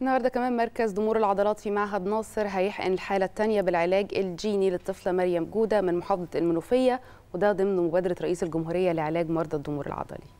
النهارده كمان مركز ضمور العضلات في معهد ناصر هيحقن الحاله الثانيه بالعلاج الجيني للطفله مريم جوده من محافظه المنوفيه، وده ضمن مبادره رئيس الجمهوريه لعلاج مرضى الضمور العضلي.